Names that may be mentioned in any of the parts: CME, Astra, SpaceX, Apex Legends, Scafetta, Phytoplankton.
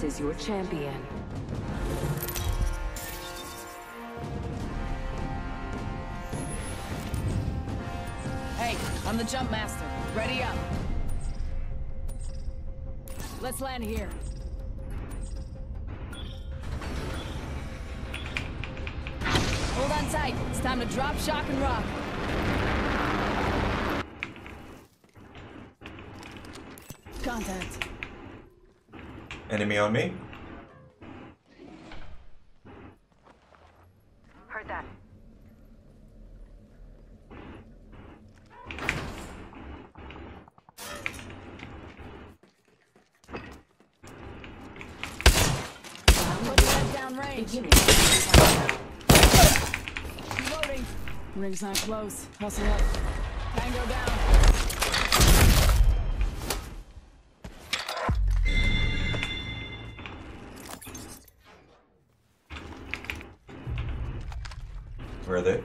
This is your champion. Hey, I'm the jump master. Ready up. Let's land here. Hold on tight. It's time to drop, shock, and rock. Contact. Enemy on me. Heard that. Down range. Reloading. Ring's not close. Hustle up. Tango down. Where are they?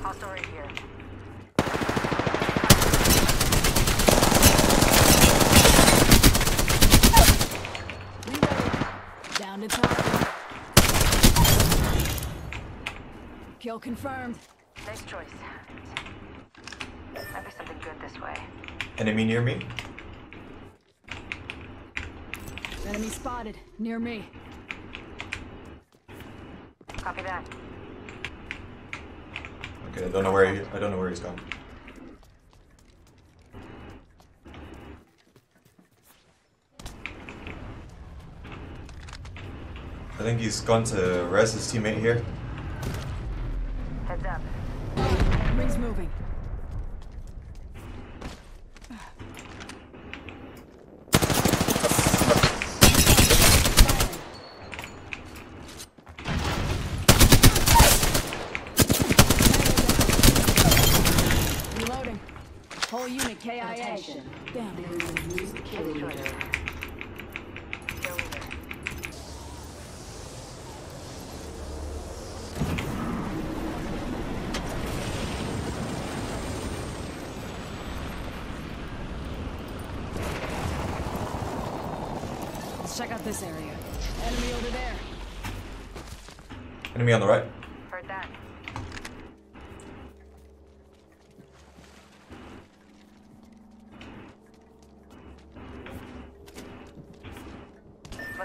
Hostile right here. Down to target. Kill confirmed. Nice choice. Might be something good this way. Enemy near me. Enemy spotted near me. Copy that. Okay, I don't know where he's gone. I think he's gone to res his teammate here. Heads up. Ring's moving. Whole unit KIA. Attention. Damn. There is a new kill leader. Let's check out this area. Enemy over there. Enemy on the right. Heard that.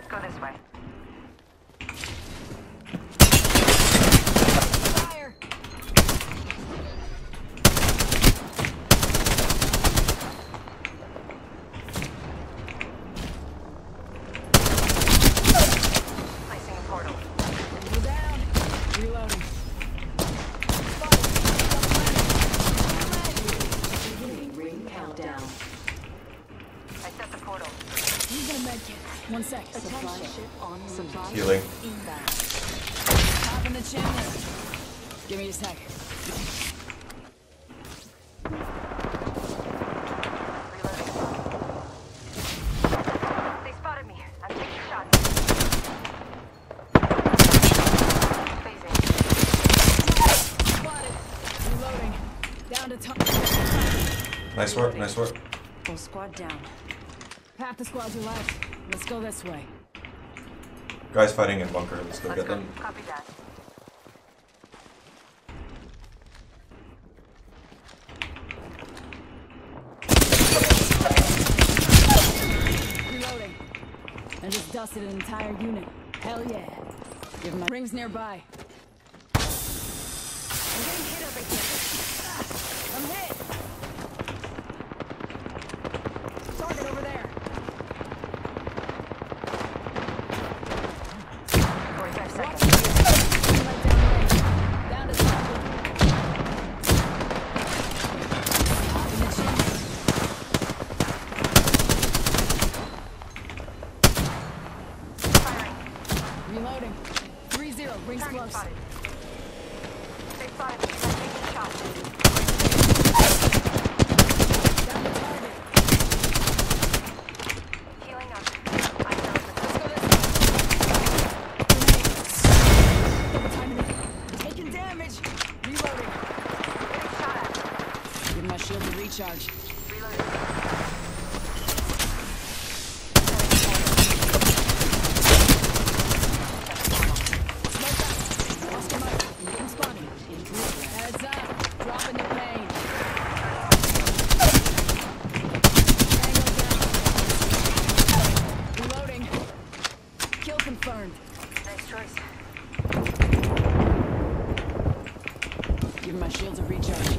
Go this way. Fire! Placing a portal. Go down. Reloading. Fire. Beginning ring countdown. I set the portal. You're gonna make it. 1 sec. Supply ship on supply. Healing. Top in the channel. Give me a sec. Reloading. They spotted me. I'm taking shots. Phasing. Spotted. Reloading. Down to top. Nice work. Nice work. Full squad down. Half the squads are left. Let's go this way. Guys fighting in bunker. Let's go get them. Copy that. Reloading. I just dusted an entire unit. Hell yeah. Give my rings nearby. I'm getting hit over here. I'm hit. Target over there. 45 seconds. Down to firing. Reloading. 3-0. Rings close. They spotted me. I'm taking shots. Down to target. Healing up. Recharge. Reloading. confirmed. Nice choice. Give my shield a recharge.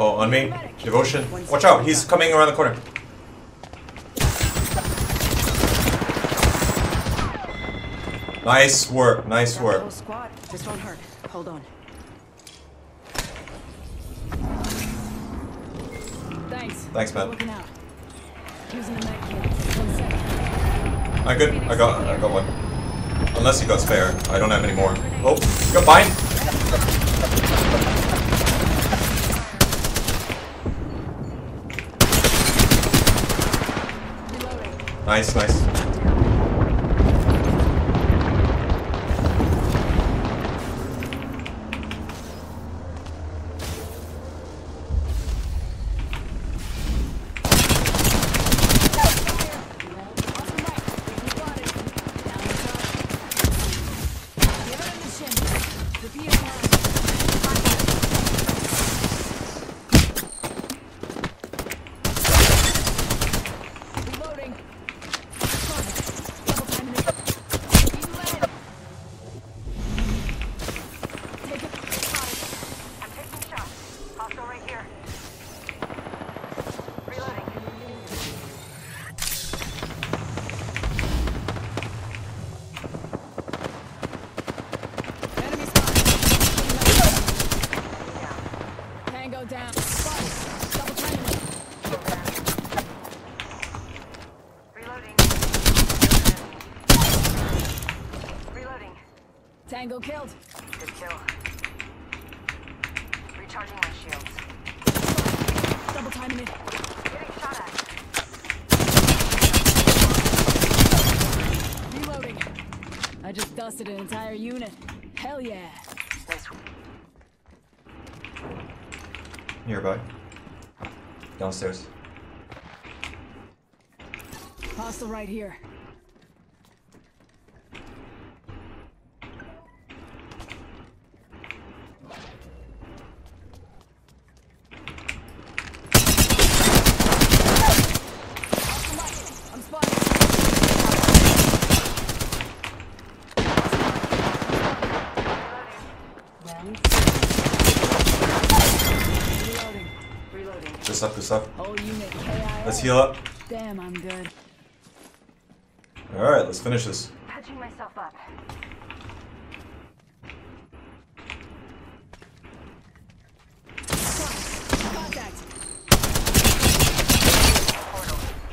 Oh, on me. Devotion. Watch out, he's coming around the corner. Nice work, nice work. This won't hurt. Hold on. Thanks, man. I'm good. I got one. Unless you got spare. I don't have any more. Oh, you got mine? Nice, nice. Tango killed. Good kill. Recharging my shields. Double timing it. Getting shot at. Reloading. I just dusted an entire unit. Hell yeah. Nice one. Nearby. Downstairs. Hostile right here. This up. Let's heal up. Damn, I'm good. Alright, let's finish this. Patching myself up.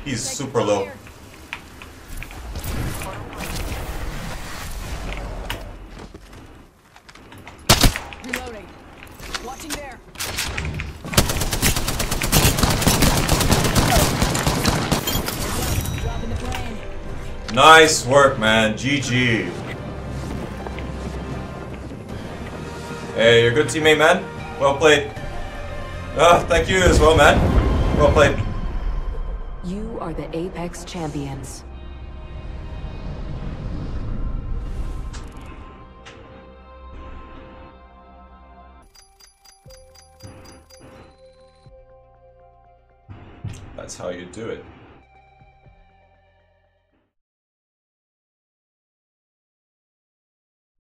He's super low. Reloading. Watching there. Nice work, man. GG. Hey, you're a good teammate, man. Well played. Thank you as well, man. Well played. You are the Apex champions. That's how you do it.